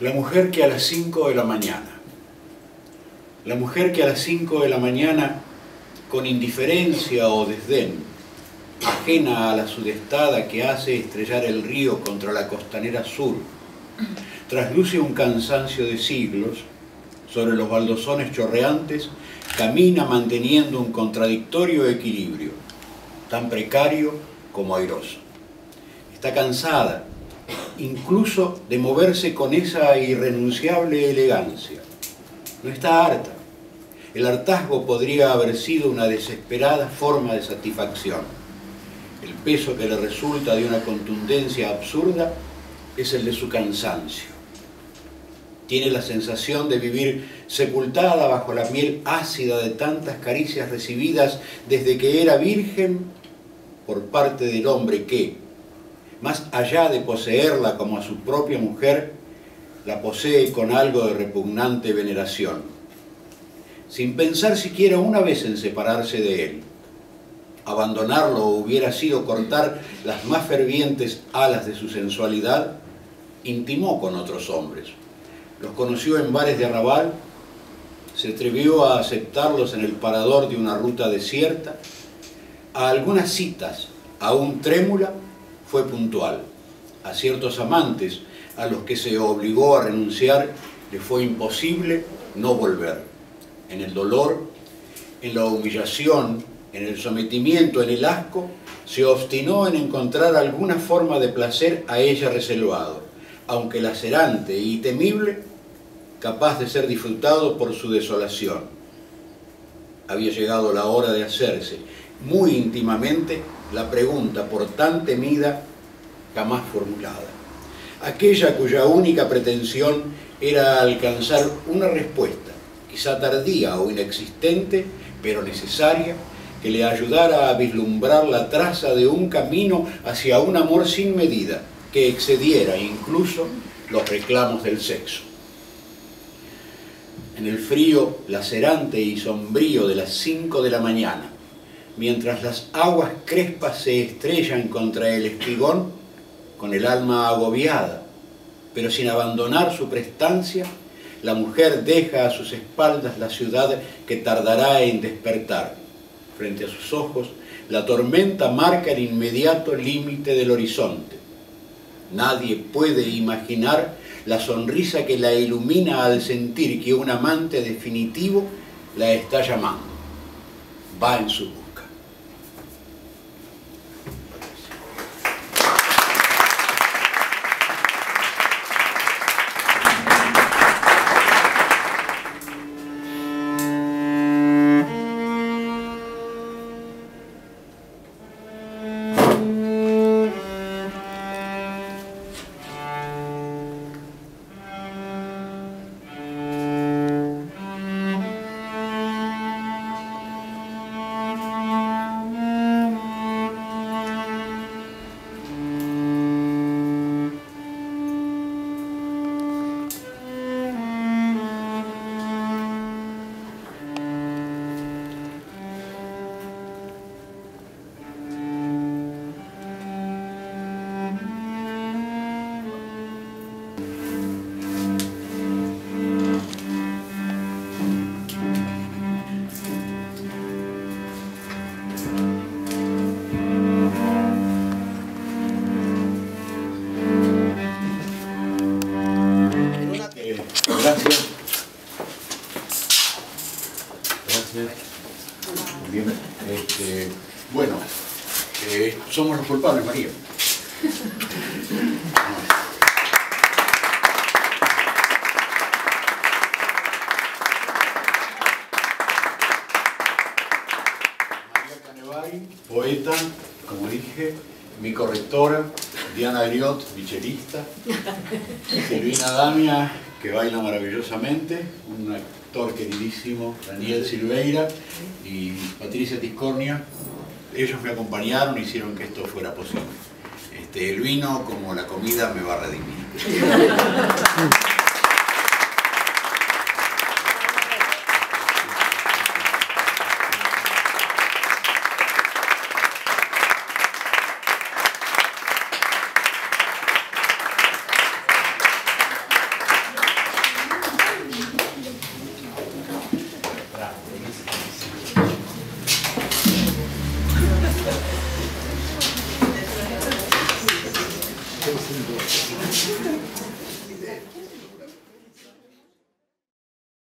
La mujer que a las 5 de la mañana, la mujer que a las 5 de la mañana, con indiferencia o desdén, ajena a la sudestada que hace estrellar el río contra la costanera sur, trasluce un cansancio de siglos, sobre los baldosones chorreantes, camina manteniendo un contradictorio equilibrio, tan precario como airoso. Está cansada, incluso de moverse con esa irrenunciable elegancia. No está harta. El hartazgo podría haber sido una desesperada forma de satisfacción. El peso que le resulta de una contundencia absurda es el de su cansancio. Tiene la sensación de vivir sepultada bajo la miel ácida de tantas caricias recibidas desde que era virgen por parte del hombre que, más allá de poseerla como a su propia mujer, la posee con algo de repugnante veneración, sin pensar siquiera una vez en separarse de él. Abandonarlo hubiera sido cortar las más fervientes alas de su sensualidad. Intimó con otros hombres. Los conoció en bares de arrabal, se atrevió a aceptarlos en el parador de una ruta desierta. A algunas citas, aún trémula, fue puntual. A ciertos amantes, a los que se obligó a renunciar, le fue imposible no volver. En el dolor, en la humillación, en el sometimiento, en el asco, se obstinó en encontrar alguna forma de placer a ella reservado, aunque lacerante y temible, capaz de ser disfrutado por su desolación. Había llegado la hora de hacerse, muy íntimamente, la pregunta por tan temida, jamás formulada. Aquella cuya única pretensión era alcanzar una respuesta, quizá tardía o inexistente, pero necesaria, que le ayudara a vislumbrar la traza de un camino hacia un amor sin medida, que excediera incluso los reclamos del sexo. En el frío lacerante y sombrío de las 5 de la mañana, mientras las aguas crespas se estrellan contra el espigón, con el alma agobiada, pero sin abandonar su prestancia, la mujer deja a sus espaldas la ciudad que tardará en despertar. Frente a sus ojos, la tormenta marca el inmediato límite del horizonte. Nadie puede imaginar la sonrisa que la ilumina al sentir que un amante definitivo la está llamando. Va en su busca. Somos los culpables, María. María Canevari, poeta, como dije, mi correctora, Diana Griot, mi chelista, Silvina Damia, que baila maravillosamente, un actor queridísimo, Daniel Silveira, y Patricia Tiscornia. Ellos me acompañaron e hicieron que esto fuera posible. El vino, como la comida, me va a redimir.